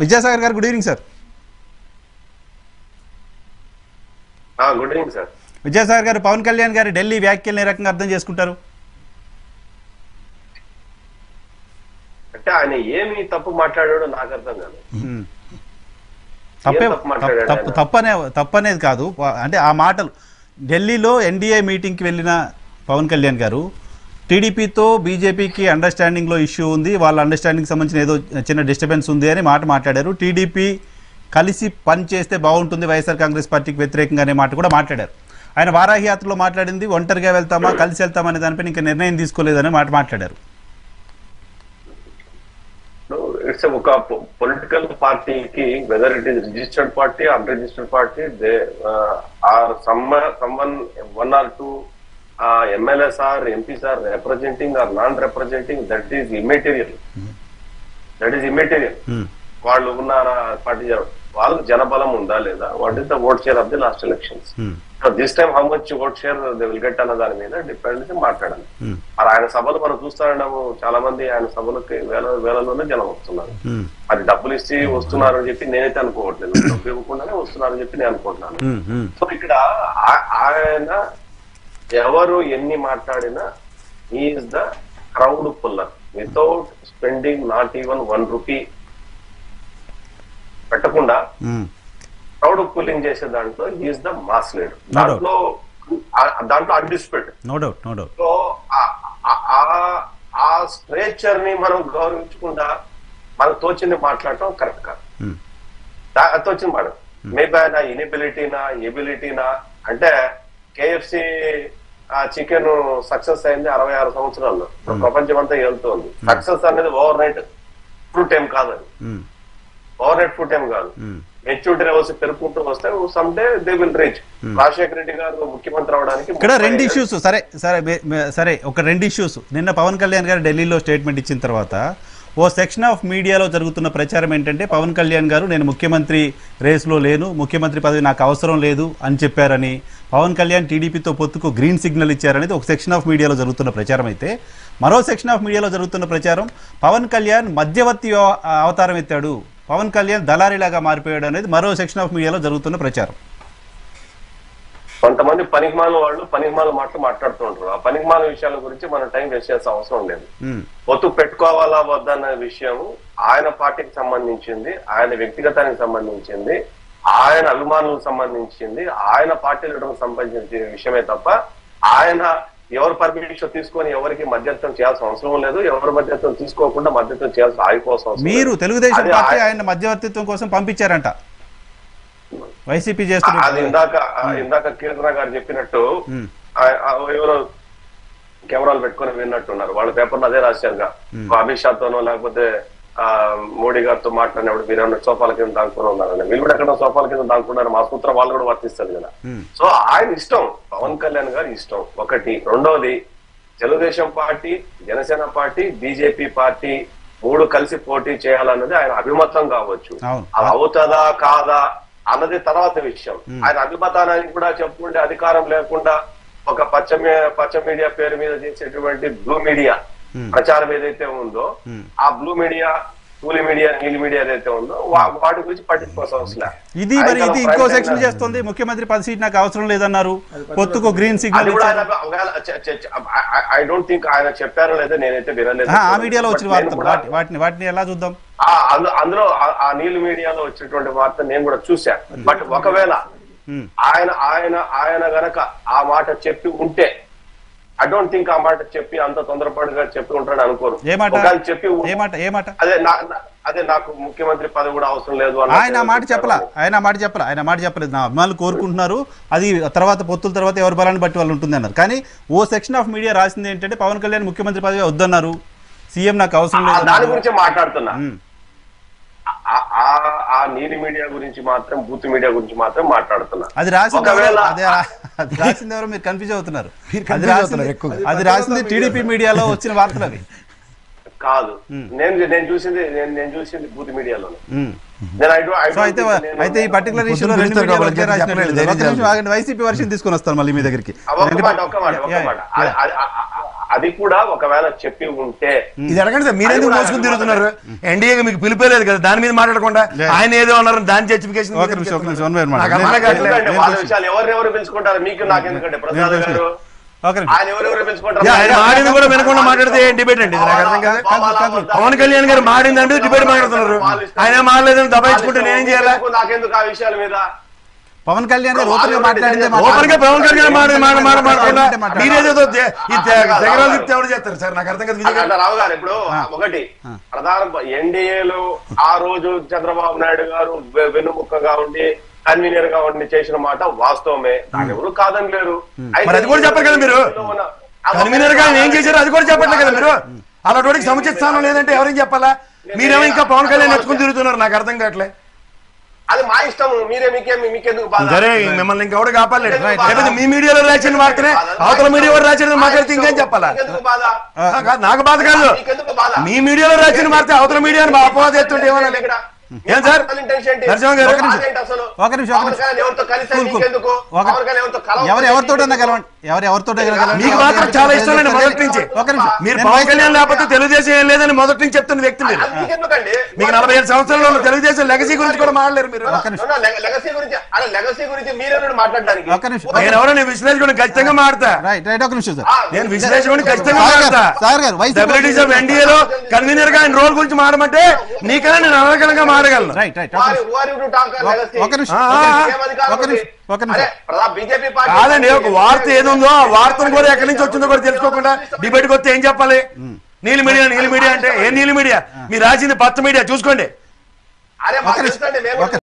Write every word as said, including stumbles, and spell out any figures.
విజయసాగర్ గారు good evening sir. ఆ good evening sir. Vijayasagar గారు పవన్ కళ్యాణ్ గారి ఢిల్లీ వ్యాఖ్యల్ని ఏ రకంగా అర్థం చేసుకుంటారు? అంటే ఆయన ఏమీ తప్పు మాట్లాడాడో నాకు అర్థం కాదు. తప్పే తప్పు తప్పనే తప్పనేది కాదు. అంటే ఆ మాటలు ఢిల్లీలో ఎన్డీఏ మీటింగ్కి వెళ్ళిన పవన్ కళ్యాణ్ గారు టీడీపీతో బీజేపీకి అండర్స్టాండింగ్లో ఇష్యూ ఉంది, వాళ్ళ అండర్స్టాండింగ్కి సంబంధించిన ఏదో చిన్న డిస్టర్బెన్స్ ఉంది అని మాట మాట్లాడారు. టీడీపీ కలిసి పనిచేస్తే బాగుంటుంది వైఎస్ఆర్ కాంగ్రెస్ పార్టీకి వ్యతిరేకంగా అనే మాట కూడా మాట్లాడారు. ఆయన వారాహి యాత్రలో మాట్లాడింది ఒంటరిగా వెళ్తామా కలిసి వెళ్తామా అనే దానిపైన ఇంకా నిర్ణయం తీసుకోలేదనే మాట మాట్లాడారు. ఇట్స్ ఒక పొలిటికల్ పార్టీకి whether it is registered party unregistered party they are someone one or two Uh, M L As are, M Ps are representing or non-representing, that is immaterial. Mm. That is immaterial. వాళ్ళు ఉన్న party వాళ్ళకి జనబలం ఉందా లేదా, what is the vote share of the last elections, this time how much vote share they will get అన్న దాని మీద depend మాట్లాడాలి. మరి ఆయన సభలు మనం చూస్తాము, చాలా మంది ఆయన సభలకి వేల వేలలోనే జనం వస్తున్నారు. అది డబ్బులు ఇచ్చి వస్తున్నారు అని చెప్పి నేనైతే అనుకోవట్లేదు, డబ్బు ఇవ్వకుండానే వస్తున్నారు అని చెప్పి నేను అనుకుంటున్నాను. సో ఇక్కడ ఆయన ఎవరు ఎన్ని మాట్లాడినా is the crowd puller without spending not even one rupee పెట్టకుండా క్రౌడ్ పుల్లింగ్ చేసే దాంట్లో ఈజ్ ద మాస్ లీడర్. దాంట్లో దాంట్లో undisputed, no doubt no doubt. So ఆ స్ట్రేచర్ ని మనం గౌరవించకుండా మనకు తోచింది మాట్లాడటం కరెక్ట్ కాదు. తోచింది మాట మేబీ నా ఇనిబిలిటీనా ఎబిలిటీనా అంటే K F C ఆ చికెన్ సక్సెస్ అయింది అరవై ఆరు సంవత్సరాల్లో, ప్రపంచం అంతా వెళ్తుంది. సక్సెస్ అనేది ఓవర్ నైట్ ఫ్రూట్ ఏం కాదు, అది ఓవర్ నైట్ ఫ్రూట్ ఏం కాదు. మెచ్యూరిటీ లెవెల్స్ పెరుగుకుంటూ వస్తే some day they will reach. Rajasekhara Reddy గారు ముఖ్యమంత్రి అవడానికి ఇక్కడ రెండు ఇష్యూస్. సరే సరే సరే ఒక రెండు ఇష్యూస్. నిన్న పవన్ కళ్యాణ్ గారు ఢిల్లీలో స్టేట్మెంట్ ఇచ్చిన తర్వాత ఓ సెక్షన్ ఆఫ్ మీడియాలో జరుగుతున్న ప్రచారం ఏంటంటే పవన్ కళ్యాణ్ గారు నేను ముఖ్యమంత్రి రేస్లో లేను, ముఖ్యమంత్రి పదవి నాకు అవసరం లేదు అని చెప్పారని, పవన్ కళ్యాణ్ టీడీపీతో పొత్తుకు గ్రీన్ సిగ్నల్ ఇచ్చారనేది ఒక సెక్షన్ ఆఫ్ మీడియాలో జరుగుతున్న ప్రచారం అయితే, మరో సెక్షన్ ఆఫ్ మీడియాలో జరుగుతున్న ప్రచారం పవన్ కళ్యాణ్ మధ్యవర్తి అవతారం ఎత్తాడు, పవన్ కళ్యాణ్ దళారీలాగా మారిపోయాడు అనేది మరో సెక్షన్ ఆఫ్ మీడియాలో జరుగుతున్న ప్రచారం. కొంతమంది పనికిమాల వాళ్ళు పనికిమాల మాటలు మాట్లాడుతూ ఉంటారు. ఆ పనికిమాల విషయాల గురించి మనం టైం వేస్ట్ చేసే అవసరం లేదు. పొత్తు పెట్టుకోవాలా వద్దన్న విషయం ఆయన పార్టీకి సంబంధించింది, ఆయన వ్యక్తిగతానికి సంబంధించింది, ఆయన అభిమానులకు సంబంధించింది, ఆయన పార్టీ లీడర్లకు సంబంధించిన విషయమే తప్ప ఆయన ఎవరు పర్మిషన్ తీసుకొని ఎవరికి మధ్యస్థం చేయాల్సిన అవసరం లేదు. ఎవరు మధ్యస్థం తీసుకోకుండా మధ్యస్థం చేయాల్సిన ఆగిపోవాల్సిన అవసరం. మీరు తెలుగుదేశం పార్టీ ఆయన మధ్యవర్తిత్వం కోసం పంపించారంట వైసీపీ చేస్తున్నారు. అది ఇందాక ఇందాక కీర్తన గారు చెప్పినట్టు ఎవరో కెమెరాలు పెట్టుకుని విన్నట్టున్నారు. వాళ్ళ పేపర్లు అదే రాశారుగా, అమిత్ షాతోనో లేకపోతే ఆ మోడీ గారితో మాట్లాడినప్పుడు మీరు ఏమన్నా సోఫాల కింద దాక్కుని ఉన్నారని, వీళ్ళు కూడా ఎక్కడ సోఫాల కింద దాక్కున్నారు. మా సూత్రం వాళ్ళు కూడా వర్తిస్తారు కదా. సో ఆయన ఇష్టం, పవన్ కళ్యాణ్ గారు ఇష్టం ఒకటి. రెండోది, Telugu Desam party, Janasena party, BJP party మూడు కలిసి పోటీ చేయాలన్నది ఆయన అభిమతం కావచ్చు. అది అవుతుందా కాదా అన్నది తర్వాత విషయం. ఆయన అభిమతానికి కూడా చెప్పుకుంటే అధికారం లేకుండా ఒక పచ్చ పచ్చ మీడియా పేరు మీద చేసేటువంటి బ్లూ మీడియా ప్రచారం ఏదైతే ఉందో, ఆ బ్లూ మీడియా కూలి మీడియా నీలి మీడియా ఏదైతే ఉందో వాటి గురించి పట్టించుకోవాల్సిన ఇది. మరి ఇది ఇంకో సెక్షన్ చేస్తుంది, ముఖ్యమంత్రి పది సీట్ నాకు అవసరం లేదన్నారు, పొత్తుకు green signal. I don't think ఆయన చెప్పారో లేదో నేనైతే వినలేదు. ఆ మీడియాలో వచ్చిన వాటిని వాటిని ఎలా చూద్దాం. అందులో ఆ నీలి మీడియాలో వచ్చినటువంటి వార్త నేను కూడా చూశాను. బట్ ఒకవేళ ఆయన ఆయన ఆయన గనక ఆ మాట చెప్పి ఉంటే, ఐ డోంట్ థింక్ ఆ మాట చెప్పి అంత తొందరపాటుగా చెప్పి ఉంటాడు అనుకోరు. చెప్పి అదే అదే నాకు ముఖ్యమంత్రి పదవి కూడా అవసరం లేదు అని ఆయన మాట చెప్పలా ఆయన మాట చెప్పలా ఆయన మాట చెప్పలేదు. నా అభిమానులు కోరుకుంటున్నారు, అది తర్వాత పొత్తుల తర్వాత ఎవరి బలాన్ని బట్టి వాళ్ళు ఉంటుంది అన్నారు. కానీ ఓ సెక్షన్ ఆఫ్ మీడియా రాసింది ఏంటంటే పవన్ కళ్యాణ్ ముఖ్యమంత్రి పదవి వద్దన్నారు, సీఎం నాకు అవసరం లేదు, దాని గురించి మాట్లాడుతున్నా. ఆ నీలి మీడియా గురించి మాత్రం, బూత్ మీడియా గురించి మాత్రం మాట్లాడుతున్నా. అది రాసింది ఎవరో మీరు కన్ఫ్యూజ్ అవుతున్నారు. అది రాసింది టీడీపీ మీడియాలో వచ్చిన వార్తలు అవి కాదు. నేను నేను చూసింది నేను చూసింది బూత్ మీడియాలోనే. అయితే ఈ పర్టికులర్ ఇష్యూలో వైసీపీ వర్షన్ తీసుకొని వస్తాను మళ్ళీ మీ దగ్గరికి. అది కూడా ఒకవేళ చెప్పి ఉంటే ఇది అడగండి సార్, మీరేందుకు మోసుకొని తిరుగుతున్నారు? ఎన్డీఏకి మీకు పిలిపేలేదు కదా, దాని మీద మాట్లాడకుండా ఆయన ఏదో అన్నారు దాని జస్టిఫికేషన్. ఒక నిమిషం ఒక నిమిషం వన్ మాట మాట్లాడండి. వాళ్ళ విషయాలు ఎవరు ఎవరు పెంచుకుంటారు మీకు నాకు ఎందుకంటే ప్రసాద్ గారు ఆయన ఎవరు ఎవరు పెంచుకుంటారు? ఆయన మాడిని కూడా వినకుండా మాట్లాడితే డిబేట్ అండి, నాకు అర్థం కాదు. పవన్ కళ్యాణ్ గారు మాడిందంటే డిబేట్ మాట్లాడుతున్నారు, ఆయన మాడలేదని దబాయించుకుంటే నేనేం చేయాలి? నాకెందుకు ఆ విషయాల మీద పవన్ కళ్యాణ్ గారు ఓపెన్ గా మాట్లాడితే ఓపెన్ గా పవన్ కళ్యాణ్ ఎవరు చేస్తారు సార్, నాకు అర్థం కాదు. రావు గారు ఇప్పుడు ఒకటి ప్రధాన ఎన్డీఏలో ఆ రోజు చంద్రబాబు నాయుడు గారు వెన్నుముక్కగా ఉండి కన్వీనర్ గా ఉండి చేసిన మాట వాస్తవమే, దాని ఎవరు కాదని లేరు. అది కూడా చెప్పారు కదా మీరు, కన్వీనర్ గా ఏం చేశారు అది కూడా చెప్పట్లేదు కదా మీరు. అలాంటి సముచిత స్థానం లేదంటే ఎవరేం చెప్పాలా? మీరేమో ఇంకా పవన్ కళ్యాణ్ ఎత్తుకుని తిరుగుతున్నారు, నాకు అర్థం కావట్లే. అది మా ఇష్టం, మీరే మీకెందుకు సరే మిమ్మల్ని ఇంకెవరు కాపాడలేదు, లేకపోతే మీ మీడియాలో రాసిన వార్తనే అవతల మీడియా వారు రాసిన మాట్లాడితే ఇంకేం చెప్పాలా? నాకు బాధ కాదు, మీ మీడియాలో రాసిన వార్త అవతల మీడియా అపవాదం ఎత్తుంటే ఏమన్నా ఇక్కడ ఏం సార్ తెలుగుదేశం ఏం లేదని మొదటి నుంచి చెప్తున్న వ్యక్తి మీరు. మీకు నలభై ఏడు సంవత్సరాల్లో తెలుగుదేశం లెగసీ గురించి కూడా మాట్లాడలేరు మీరు. నేను ఎవరో నేను విశ్లేషణ ఖచ్చితంగా మాడతా, నేను విశ్లేషణ ఖచ్చితంగా మాడతా. ఎన్డీఏలో కన్వీనర్ గా ఆయన రోల్ గురించి మాడమంటే నీకన్నా నేను అనర్గలంగా కాదండి. ఒక వార్త ఏదుందో ఆ వార్తను కూడా ఎక్కడి నుంచి వచ్చిందో కూడా తెలుసుకోకుండా డిబేట్కి వస్తే ఏం చెప్పాలి? నీళ్ళు మీడియా నీళ్ళు మీడియా అంటే ఏ నీళ్ళు మీడియా? మీరు రాసింది పచ్చ మీడియా చూసుకోండి.